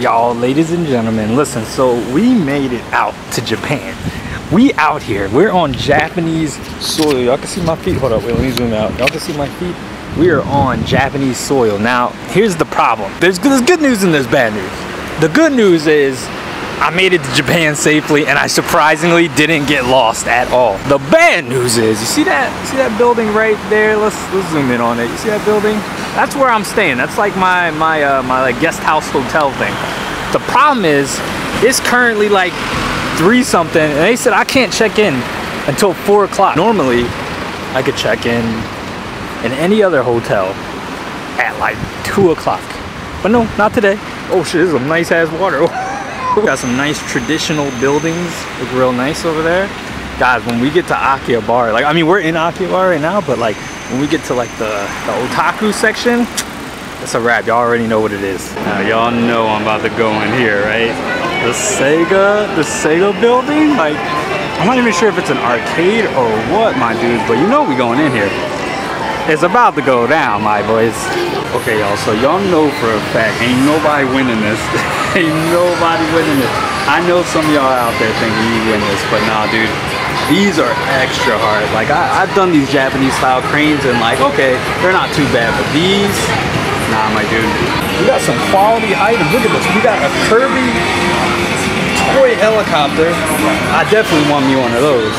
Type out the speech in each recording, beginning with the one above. Y'all, ladies and gentlemen, listen, so we made it out to Japan. We out here, we're on Japanese soil. Y'all can see my feet. Hold up, wait, let me zoom out. Y'all can see my feet. We are on Japanese soil. Now here's the problem. There's good news and there's bad news. The good news is I made it to Japan safely and I surprisingly didn't get lost at all. The bad news is, you see that building right there? Let's zoom in on it. You see that building? That's where I'm staying. That's like my like guest house hotel thing. The problem is, it's currently like 3-something, and they said I can't check in until 4 o'clock. Normally, I could check in any other hotel at like 2 o'clock, but no, not today. Oh shit, this is some nice ass water. Got some nice traditional buildings. Look real nice over there, guys. When we get to Akihabara, like I mean, we're in Akihabara right now, but like, when we get to like the otaku section, it's a wrap. Y'all already know what it is. Now y'all know I'm about to go in here, right? The Sega building? Like, I'm not even sure if it's an arcade or what, my dudes, but you know we going in here. It's about to go down, my boys. Okay, y'all, so y'all know for a fact, ain't nobody winning this. Ain't nobody winning this. I know some of y'all out there thinking you win this, but nah, dude. These are extra hard. Like I've done these Japanese style cranes and like, okay, they're not too bad, but these, nah, my dude. We got some quality items. Look at this. We got a Kirby toy helicopter. I definitely want me one of those.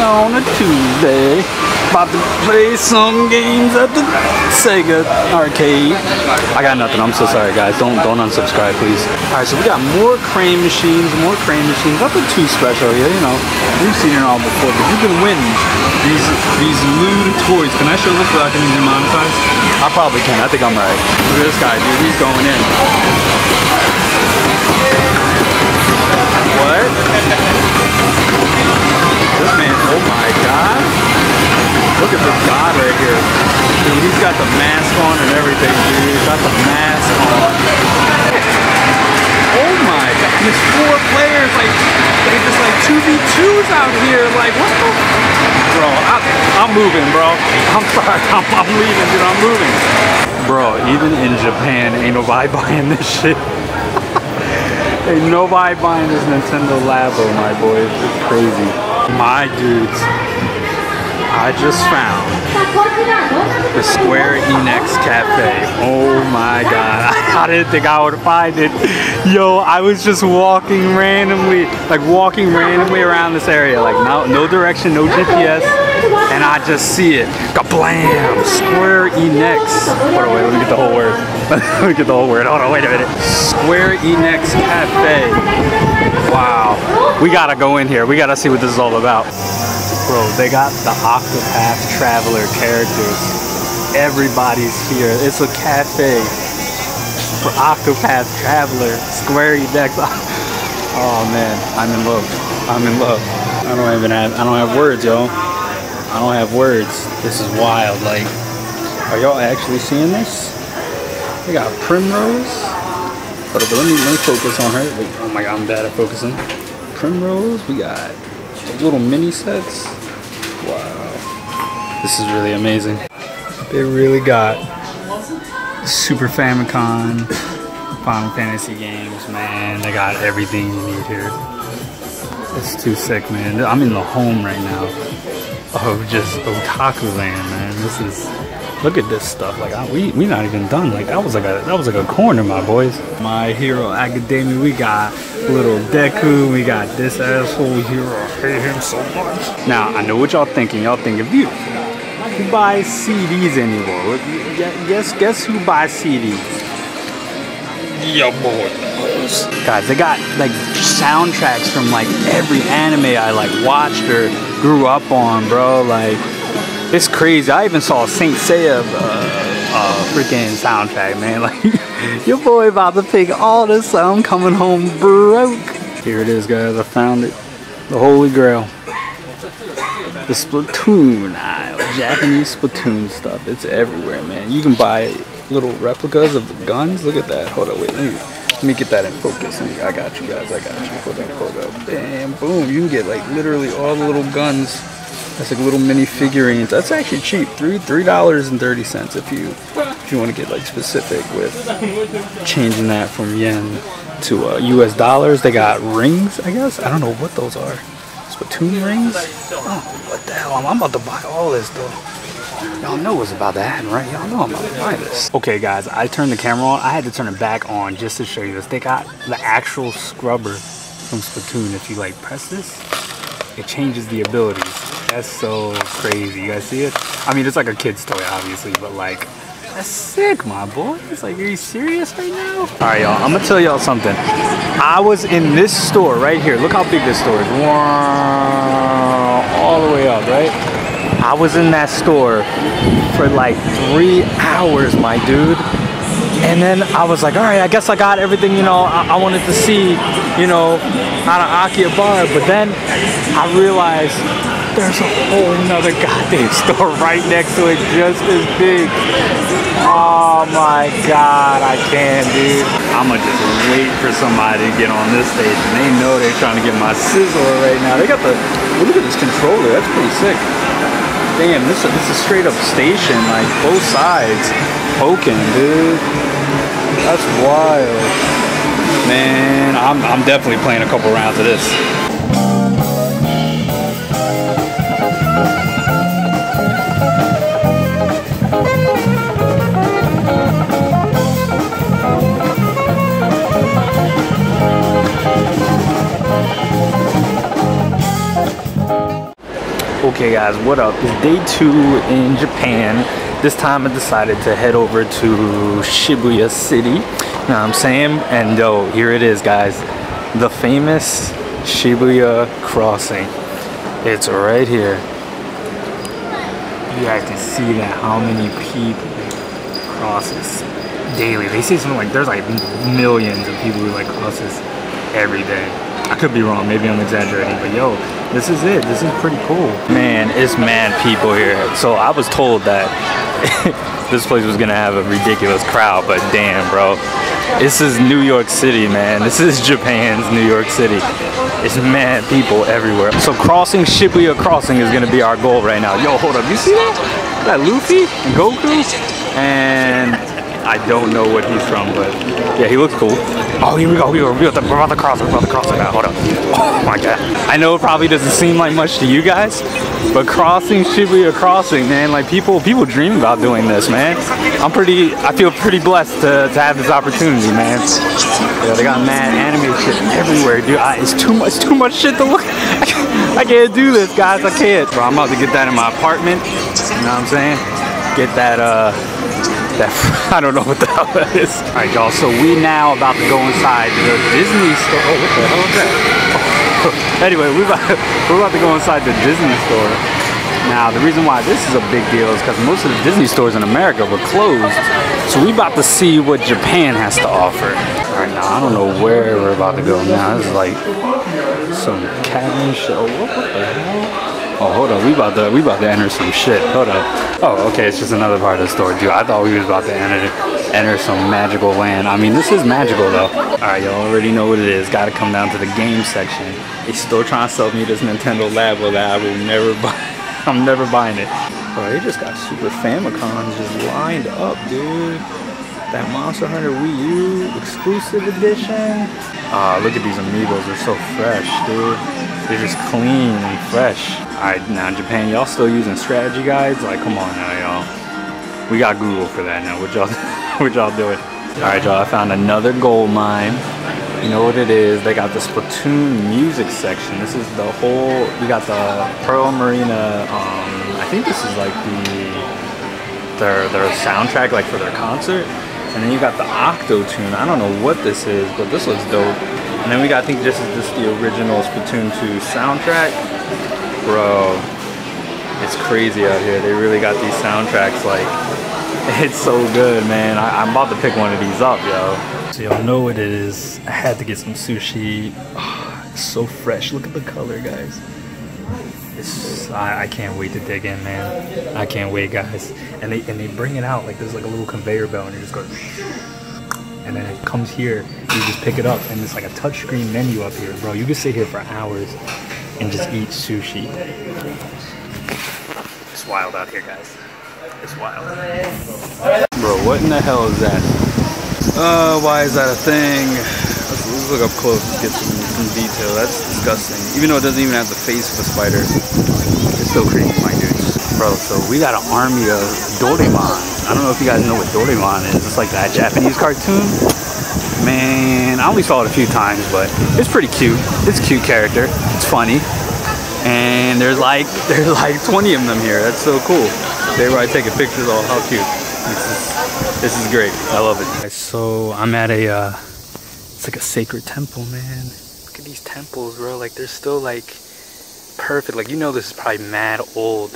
On a Tuesday, about to play some games at the Sega arcade. I got nothing. I'm so sorry, guys. Don't unsubscribe, please. All right, so we got more crane machines. Nothing too special here, you know. We've seen it all before, but you can win these lewd toys. Can I show this without getting demonetized? I probably can. I think I'm right. Look at this guy, dude. He's going in. What? This man. Oh my God. Look at this god right here. Dude, he's got the mask on and everything, dude. He's got the mask on. Oh my god, there's 4 players, like, they just like 2v2s out here. Like, what the? Bro, I'm moving, bro. I'm sorry, I'm leaving, dude, I'm moving. Bro, even in Japan, ain't nobody buying this shit. Ain't nobody buying this Nintendo Labo, my boys. It's crazy. My dudes. I just found the Square Enix Cafe. Oh my god, I didn't think I would find it. Yo, I was just walking randomly around this area. Like, no direction, no GPS, and I just see it. Kablam! Square Enix. Hold on, wait, let me get the whole word. Let me get the whole word. Hold on, wait a minute. Square Enix Cafe. Wow. We gotta go in here. We gotta see what this is all about. Bro, they got the Octopath Traveler characters. Everybody's here. It's a cafe for Octopath Traveler, Square Enix. Oh man, I'm in love. I'm in love. I don't have words, yo. I don't have words. This is wild. Like, are y'all actually seeing this? They got Primrose. But let me focus on her. Wait, oh my god, I'm bad at focusing. Primrose. We got little mini sets. Wow, this is really amazing. They really got Super Famicom, Final Fantasy games, man. They got everything you need here. It's too sick, man. I'm in the home right now of just otaku land, man. This is, look at this stuff. Like we not even done. Like that was like a corner, my boys. My Hero Academia. We got little Deku, we got this asshole here. I hate him so much. Now, I know what y'all thinking. Y'all thinking, beautiful. Who buys CDs anymore? Guess who buys CDs? Yeah, boy. Guys, they got like soundtracks from like every anime I like watched or grew up on, bro. Like, it's crazy. I even saw Saint Seiya freaking soundtrack, man. Like, your boy about to pick all this up. I'm coming home broke. Here it is, guys. I found it. The Holy Grail. The Splatoon aisle. Japanese Splatoon stuff. It's everywhere, man. You can buy little replicas of the guns. Look at that. Hold on, wait. Let me get that in focus. I got you guys. I got you. Hold on, hold up. Bam, boom. You can get like literally all the little guns. That's like little mini figurines. That's actually cheap. $3.30 if you want to get like specific with changing that from yen to U.S. dollars. They got rings, I guess. I don't know what those are. Splatoon rings? Oh, what the hell? I'm about to buy all this though. Y'all know what's about to happen, right? Y'all know I'm about to buy this. Okay, guys, I turned the camera on. I had to turn it back on just to show you this. They got the actual scrubber from Splatoon. If you like press this, it changes the abilities. That's so crazy. You guys see it? I mean, it's like a kid's toy, obviously, but like, that's sick, my boy. It's like, are you serious right now? All right, y'all, I'm gonna tell y'all something. I was in this store right here. Look how big this store is. All the way up, right? I was in that store for like 3 hours, my dude. And then I was like, all right, I guess I got everything, you know, I wanted to see, you know, out of Akihabara. But then I realized there's a whole nother goddamn store right next to it, just as big. Oh my god, I can't, dude. I'ma just wait for somebody to get on this station. They know they're trying to get my sizzler right now. They got the, well, look at this controller, that's pretty sick. Damn, this is straight up station, like both sides poking, dude. That's wild. Man, I'm definitely playing a couple rounds of this. Okay guys, what up? It's day 2 in Japan. This time I decided to head over to Shibuya City. You know what I'm saying? And yo, here it is guys. The famous Shibuya crossing. It's right here. You guys can see that how many people cross this daily. They say something like, there's like millions of people who like cross this every day. I could be wrong, maybe I'm exaggerating, but yo, this is it. This is pretty cool. Man, it's mad people here. So I was told that this place was gonna have a ridiculous crowd, but damn, bro. This is New York City, man. This is Japan's New York City. It's mad people everywhere. So crossing Shibuya crossing is gonna be our goal right now. Yo, hold up, you see that? That Luffy and Goku and... I don't know what he's from, but yeah, he looks cool. Oh, here we go. We're about to cross. We're about to cross it now. Hold on. Oh my god. I know it probably doesn't seem like much to you guys, but crossing Shibuya crossing, man. Like people dream about doing this, man. I feel pretty blessed to have this opportunity, man. Yeah, they got mad anime shit everywhere, dude. It's too much shit to look at. I can't do this, guys. I can't. Bro, I'm about to get that in my apartment. You know what I'm saying? Get that I don't know what the hell that is. Alright y'all, so we now about to go inside the Disney store. Oh, what the hell is that? Oh. Anyway, we're about to go inside the Disney store. Now, the reason why this is a big deal is because most of the Disney stores in America were closed. So we about to see what Japan has to offer. Alright, now I don't know where we're about to go now. This is like some cabin show. What the hell? Oh, hold on, we about to enter some shit. Hold on. Oh, okay, it's just another part of the store, dude. I thought we was about to enter some magical land. I mean, this is magical, though. All right, y'all already know what it is. Got to come down to the game section. They still trying to sell me this Nintendo Labo that I will never buy. I'm never buying it. Bro, they just got Super Famicom just lined up, dude. That Monster Hunter Wii U exclusive edition. Ah, look at these Amiibos. They're so fresh, dude. They're just clean and fresh. All right, now Japan, y'all still using strategy guides? Like, come on now, y'all. We got Google for that now. What y'all doing? All right, y'all, I found another gold mine. You know what it is? They got the Splatoon music section. This is the whole. We got the Pearl, Marina. I think this is like their soundtrack, like for their concert. And then you got the Octo-Tune. I don't know what this is, but this looks dope. And then we got, I think this is just the original Splatoon 2 soundtrack. Bro, it's crazy out here. They really got these soundtracks, like, it's so good, man. I'm about to pick one of these up, yo. So y'all know what it is. I had to get some sushi. Oh, it's so fresh. Look at the color, guys. I can't wait to dig in, man. I can't wait, guys. And they bring it out like there's like a little conveyor belt, and it just goes, and then it comes here. You just pick it up, and it's like a touchscreen menu up here, bro. You can sit here for hours and just eat sushi. It's wild out here, guys. It's wild, bro. What in the hell is that? Why is that a thing? Let's look up close and get some detail. That's disgusting. Even though it doesn't even have the face of a spider, it's still crazy, my dude. Bro, so we got an army of Doraemon. I don't know if you guys know what Doraemon is. It's like that Japanese cartoon. Man, I only saw it a few times, but it's pretty cute. It's a cute character. It's funny. And there's like 20 of them here. That's so cool. They were taking pictures of how cute. This is great. I love it. So I'm at a it's like a sacred temple, man. Look at these temples, bro. Like, they're still like perfect. Like, you know, this is probably mad old,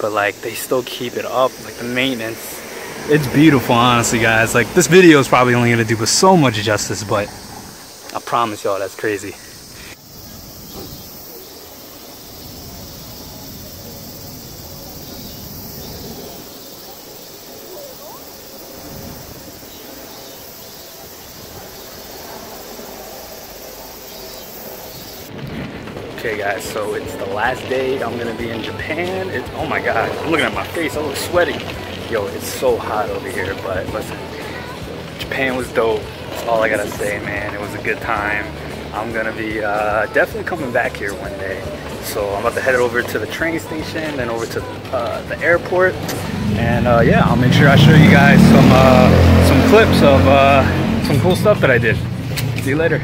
but like they still keep it up. Like the maintenance, it's beautiful, honestly, guys. Like, this video is probably only gonna do but so much justice, but I promise y'all, that's crazy. Okay, guys, so it's the last day I'm gonna be in Japan. It's, oh my god, I'm looking at my face, I look sweaty. Yo, it's so hot over here, but listen, Japan was dope. That's all I gotta say, man. It was a good time. I'm gonna be definitely coming back here one day. So I'm about to head over to the train station, then over to the airport, and yeah, I'll make sure I show you guys some clips of some cool stuff that I did. See you later.